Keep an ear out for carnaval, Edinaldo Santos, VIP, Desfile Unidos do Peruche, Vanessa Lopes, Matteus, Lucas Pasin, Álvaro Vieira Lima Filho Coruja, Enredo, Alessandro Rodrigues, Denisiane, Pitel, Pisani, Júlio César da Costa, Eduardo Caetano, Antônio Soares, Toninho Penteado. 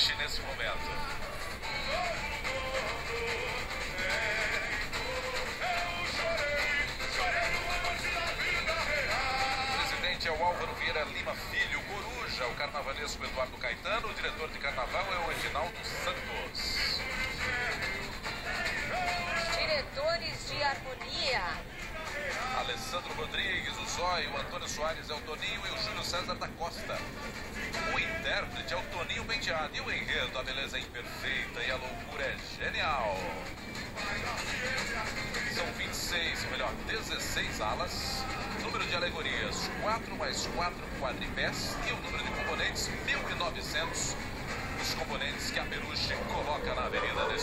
existe nesse momento. O presidente é o Álvaro Vieira Lima Filho Coruja, o carnavalesco Eduardo Caetano, o diretor de carnaval é o Edinaldo Santos. Diretores de harmonia: Alessandro Rodrigues, o Zóio, o Antônio Soares é o Toninho e o Júlio César da Costa. O intérprete é o Toninho Penteado e o enredo, a beleza é imperfeita e a loucura é genial. São 26, ou melhor, 16 alas, número de alegorias 4 mais 4 quadripés e o número de componentes 1900, os componentes que a Peruche coloca na avenida deste